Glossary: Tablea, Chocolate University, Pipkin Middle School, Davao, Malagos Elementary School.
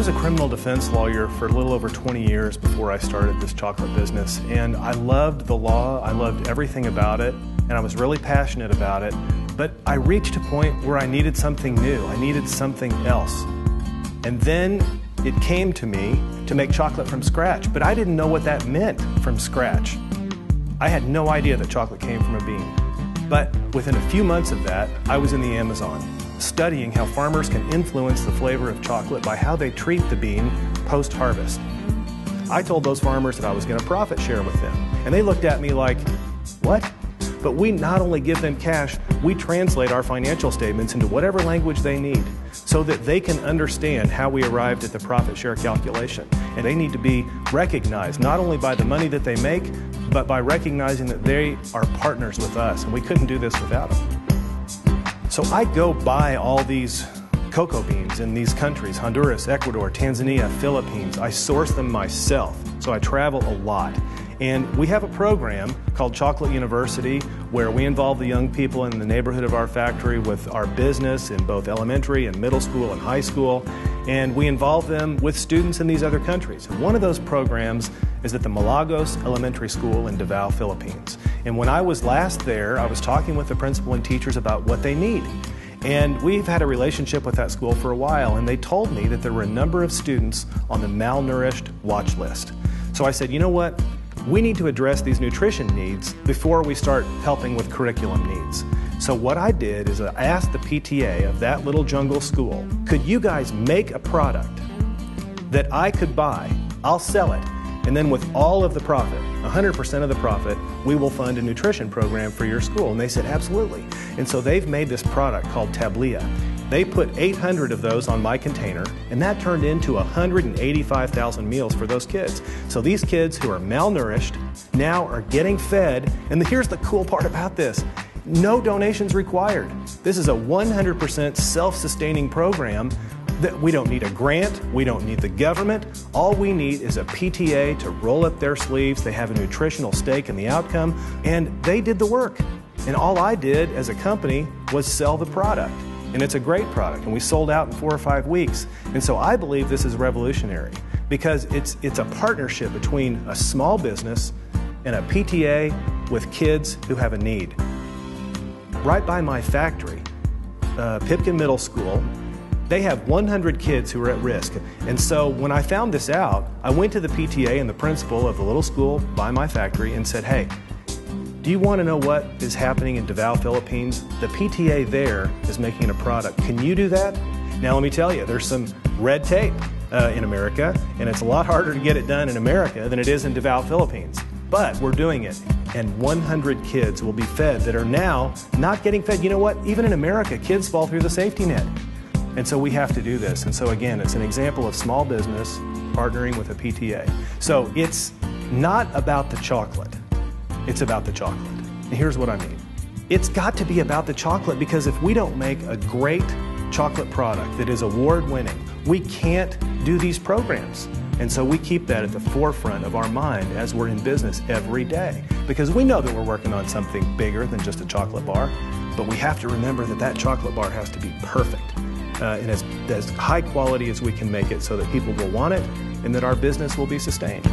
was a criminal defense lawyer for a little over 20 years before I started this chocolate business, and I loved the law, I loved everything about it, and I was really passionate about it, but I reached a point where I needed something new, I needed something else. And then it came to me to make chocolate from scratch, but I didn't know what that meant, from scratch. I had no idea that chocolate came from a bean. But within a few months of that, I was in the Amazon, studying how farmers can influence the flavor of chocolate by how they treat the bean post-harvest. I told those farmers that I was going to profit share with them, and they looked at me like, what? But we not only give them cash, we translate our financial statements into whatever language they need so that they can understand how we arrived at the profit share calculation. And they need to be recognized not only by the money that they make, but by recognizing that they are partners with us, and we couldn't do this without them. So I go buy all these cocoa beans in these countries, Honduras, Ecuador, Tanzania, Philippines. I source them myself, so I travel a lot. And we have a program called Chocolate University where we involve the young people in the neighborhood of our factory with our business in both elementary and middle school and high school. And we involve them with students in these other countries. One of those programs is at the Malagos Elementary School in Davao, Philippines. And when I was last there, I was talking with the principal and teachers about what they need. And we've had a relationship with that school for a while, and they told me that there were a number of students on the malnourished watch list. So I said, you know what? We need to address these nutrition needs before we start helping with curriculum needs. So what I did is I asked the PTA of that little jungle school, could you guys make a product that I could buy? I'll sell it. And then with all of the profit, 100% of the profit, we will fund a nutrition program for your school. And they said, absolutely. And so they've made this product called Tablea. They put 800 of those on my container, and that turned into 185,000 meals for those kids. So these kids who are malnourished now are getting fed. And here's the cool part about this. No donations required. This is a 100% self-sustaining program that we don't need a grant, we don't need the government. All we need is a PTA to roll up their sleeves. They have a nutritional stake in the outcome, and they did the work. And all I did as a company was sell the product. And it's a great product, and we sold out in 4 or 5 weeks. And so I believe this is revolutionary because it's a partnership between a small business and a PTA with kids who have a need. Right by my factory, Pipkin Middle School, they have 100 kids who are at risk. And so when I found this out, I went to the PTA and the principal of the little school by my factory and said, hey, do you want to know what is happening in Davao, Philippines? The PTA there is making a product. Can you do that? Now let me tell you, there's some red tape in America, and it's a lot harder to get it done in America than it is in Davao, Philippines. But we're doing it, and 100 kids will be fed that are now not getting fed. You know what? Even in America, kids fall through the safety net. And so we have to do this. And so again, it's an example of small business partnering with a PTA. So it's not about the chocolate. It's about the chocolate. And here's what I mean. It's got to be about the chocolate because if we don't make a great chocolate product that is award-winning, we can't do these programs. And so we keep that at the forefront of our mind as we're in business every day because we know that we're working on something bigger than just a chocolate bar, but we have to remember that that chocolate bar has to be perfect. And as high quality as we can make it so that people will want it and that our business will be sustained.